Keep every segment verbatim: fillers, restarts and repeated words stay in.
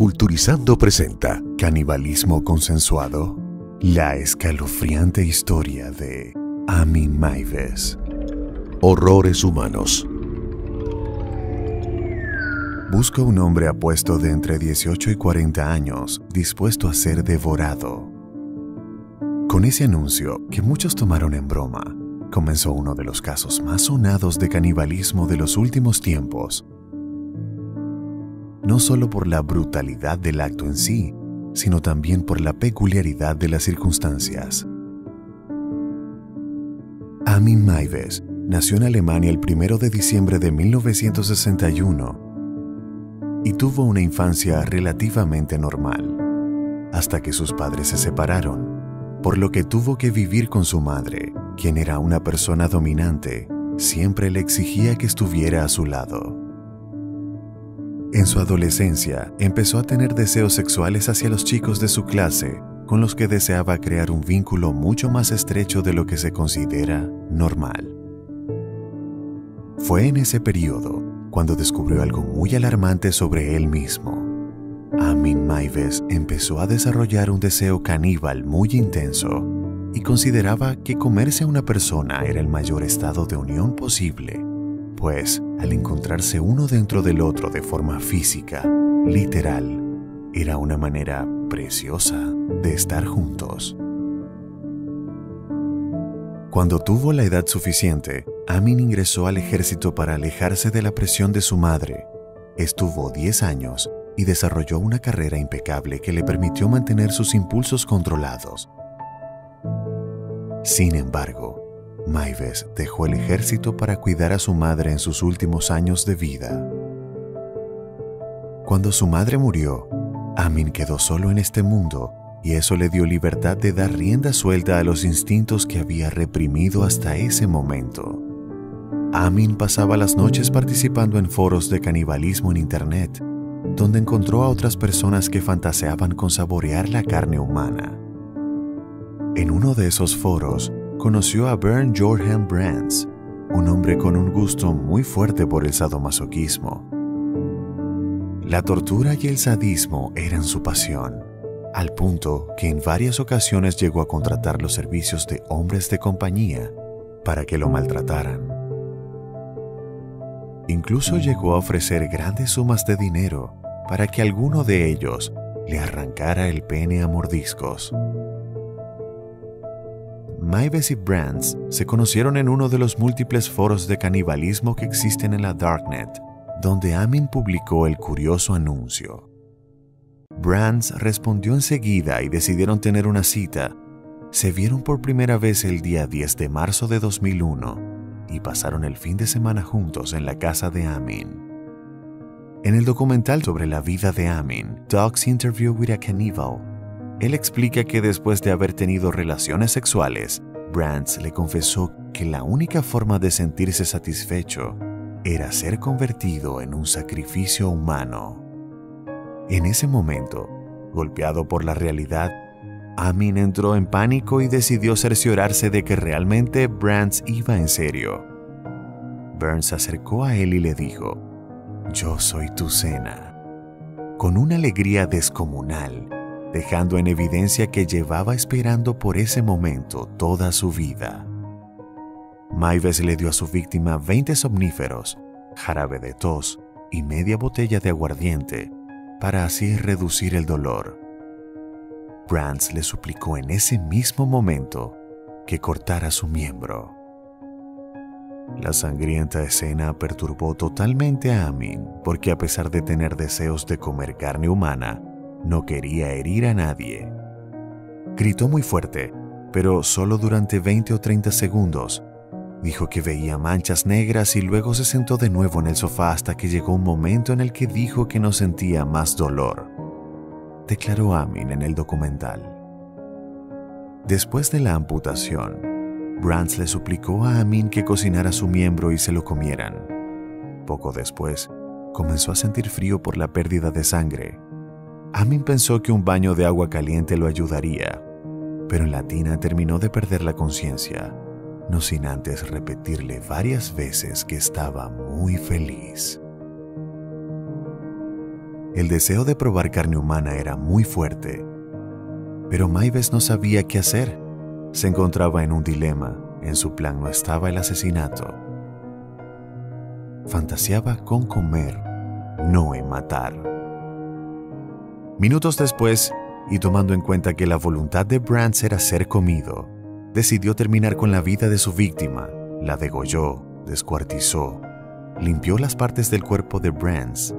Culturizando presenta Canibalismo Consensuado, la escalofriante historia de Armin Meiwes. Horrores humanos. Busca un hombre apuesto de entre dieciocho y cuarenta años, dispuesto a ser devorado. Con ese anuncio, que muchos tomaron en broma, comenzó uno de los casos más sonados de canibalismo de los últimos tiempos. No solo por la brutalidad del acto en sí, sino también por la peculiaridad de las circunstancias. Armin Meiwes nació en Alemania el primero de diciembre de mil novecientos sesenta y uno y tuvo una infancia relativamente normal, hasta que sus padres se separaron, por lo que tuvo que vivir con su madre, quien era una persona dominante, siempre le exigía que estuviera a su lado. En su adolescencia, empezó a tener deseos sexuales hacia los chicos de su clase, con los que deseaba crear un vínculo mucho más estrecho de lo que se considera normal. Fue en ese periodo cuando descubrió algo muy alarmante sobre él mismo. Armin Meiwes empezó a desarrollar un deseo caníbal muy intenso y consideraba que comerse a una persona era el mayor estado de unión posible, pues, al encontrarse uno dentro del otro de forma física, literal, era una manera preciosa de estar juntos. Cuando tuvo la edad suficiente, Armin ingresó al ejército para alejarse de la presión de su madre. Estuvo diez años y desarrolló una carrera impecable que le permitió mantener sus impulsos controlados. Sin embargo, Meiwes dejó el ejército para cuidar a su madre en sus últimos años de vida. Cuando su madre murió, Armin quedó solo en este mundo y eso le dio libertad de dar rienda suelta a los instintos que había reprimido hasta ese momento. Armin pasaba las noches participando en foros de canibalismo en internet, donde encontró a otras personas que fantaseaban con saborear la carne humana. En uno de esos foros, conoció a Bernd Jürgen Brandes, un hombre con un gusto muy fuerte por el sadomasoquismo. La tortura y el sadismo eran su pasión, al punto que en varias ocasiones llegó a contratar los servicios de hombres de compañía para que lo maltrataran. Incluso llegó a ofrecer grandes sumas de dinero para que alguno de ellos le arrancara el pene a mordiscos. Meiwes y Brandes se conocieron en uno de los múltiples foros de canibalismo que existen en la Darknet, donde Armin publicó el curioso anuncio. Brandes respondió enseguida y decidieron tener una cita. Se vieron por primera vez el día diez de marzo de dos mil uno y pasaron el fin de semana juntos en la casa de Armin. En el documental sobre la vida de Armin, Dog's Interview with a Cannibal, él explica que después de haber tenido relaciones sexuales, Brandes le confesó que la única forma de sentirse satisfecho era ser convertido en un sacrificio humano. En ese momento, golpeado por la realidad, Armin entró en pánico y decidió cerciorarse de que realmente Brandes iba en serio. Brandes se acercó a él y le dijo, «Yo soy tu cena». Con una alegría descomunal, dejando en evidencia que llevaba esperando por ese momento toda su vida. Meiwes le dio a su víctima veinte somníferos, jarabe de tos y media botella de aguardiente, para así reducir el dolor. Brandes le suplicó en ese mismo momento que cortara su miembro. La sangrienta escena perturbó totalmente a Armin, porque a pesar de tener deseos de comer carne humana, no quería herir a nadie. Gritó muy fuerte, pero solo durante veinte o treinta segundos. Dijo que veía manchas negras y luego se sentó de nuevo en el sofá hasta que llegó un momento en el que dijo que no sentía más dolor, declaró Armin en el documental. Después de la amputación, Brandes le suplicó a Armin que cocinara su miembro y se lo comieran. Poco después, comenzó a sentir frío por la pérdida de sangre. Armin pensó que un baño de agua caliente lo ayudaría, pero en la tina terminó de perder la conciencia, no sin antes repetirle varias veces que estaba muy feliz. El deseo de probar carne humana era muy fuerte, pero Meiwes no sabía qué hacer. Se encontraba en un dilema. En su plan no estaba el asesinato. Fantaseaba con comer, no en matar. Minutos después, y tomando en cuenta que la voluntad de Brandes era ser comido, decidió terminar con la vida de su víctima. La degolló, descuartizó, limpió las partes del cuerpo de Brandes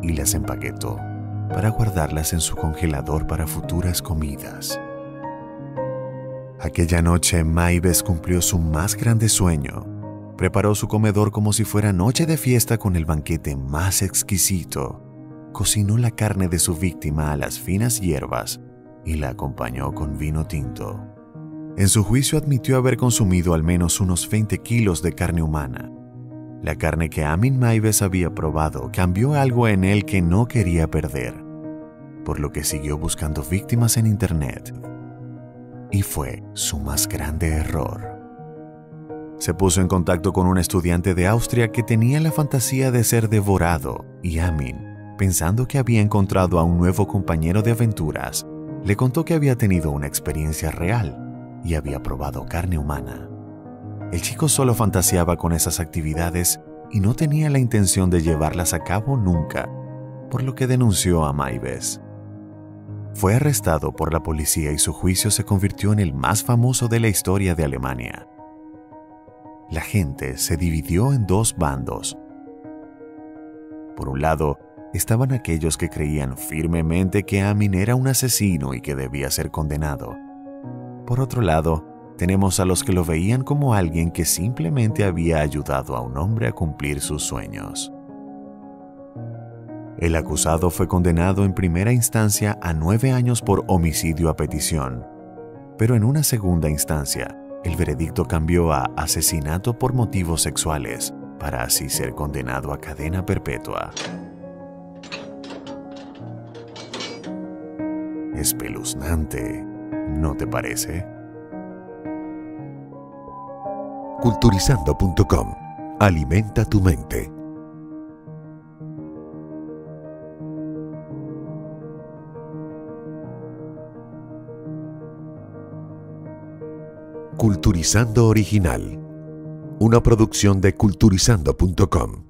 y las empaquetó para guardarlas en su congelador para futuras comidas. Aquella noche, Meiwes cumplió su más grande sueño. Preparó su comedor como si fuera noche de fiesta con el banquete más exquisito. Cocinó la carne de su víctima a las finas hierbas y la acompañó con vino tinto. En su juicio admitió haber consumido al menos unos veinte kilos de carne humana. La carne que Armin Meiwes había probado cambió algo en él que no quería perder, por lo que siguió buscando víctimas en internet. Y fue su más grande error. Se puso en contacto con un estudiante de Austria que tenía la fantasía de ser devorado, y Armin, pensando que había encontrado a un nuevo compañero de aventuras, le contó que había tenido una experiencia real y había probado carne humana. El chico solo fantaseaba con esas actividades y no tenía la intención de llevarlas a cabo nunca, por lo que denunció a Meiwes. Fue arrestado por la policía y su juicio se convirtió en el más famoso de la historia de Alemania. La gente se dividió en dos bandos. Por un lado, estaban aquellos que creían firmemente que Armin era un asesino y que debía ser condenado. Por otro lado, tenemos a los que lo veían como alguien que simplemente había ayudado a un hombre a cumplir sus sueños. El acusado fue condenado en primera instancia a nueve años por homicidio a petición, pero en una segunda instancia, el veredicto cambió a asesinato por motivos sexuales, para así ser condenado a cadena perpetua. Espeluznante, ¿no te parece? culturizando punto com. Alimenta tu mente. Culturizando original. Una producción de culturizando punto com.